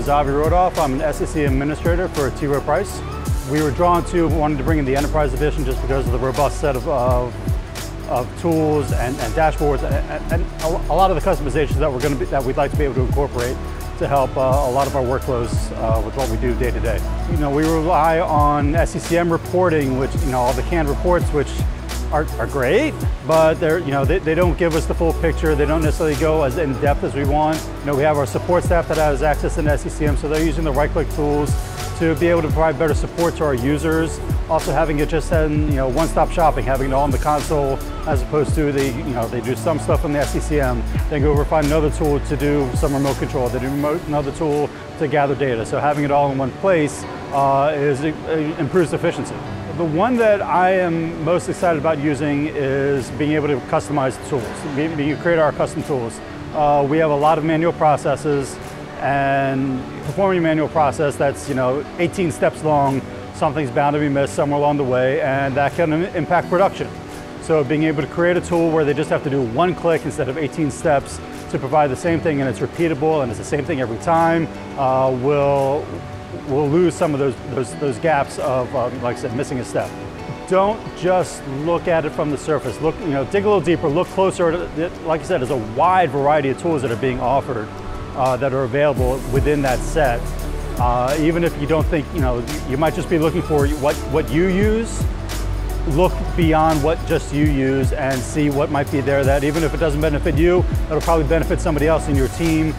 is Avi Rodoff. I'm an SCCM administrator for T. Rowe Price. We were drawn to wanting to bring in the Enterprise Edition just because of the robust set of tools and dashboards and a lot of the customizations that we'd like to be able to incorporate to help a lot of our workflows with what we do day to day. You know, we rely on SCCM reporting, which, you know, all the canned reports, which are great, but they're, you know, they don't give us the full picture. They don't necessarily go as in depth as we want. You know, we have our support staff that has access to SCCM, so they're using the Right Click Tools to be able to provide better support to our users. Also having it just in, you know, one-stop shopping, having it all in the console as opposed to the, you know, they do some stuff in the SCCM, then go over find another tool to do some remote control, they do another tool to gather data. So having it all in one place improves efficiency. The one that I am most excited about using is being able to customize tools, being create our custom tools. We have a lot of manual processes, and performing a manual process that's, you know, 18 steps long, something's bound to be missed somewhere along the way, and that can impact production. So being able to create a tool where they just have to do one click instead of 18 steps to provide the same thing, and it's repeatable and it's the same thing every time, we'll lose some of those gaps of, like I said, missing a step. Don't just look at it from the surface. Look, you know, dig a little deeper, look closer. Like I said, there's a wide variety of tools that are being offered that are available within that set. Even if you don't think, you know, you might just be looking for what you use. Look beyond what just you use and see what might be there that, even if it doesn't benefit you, it'll probably benefit somebody else in your team.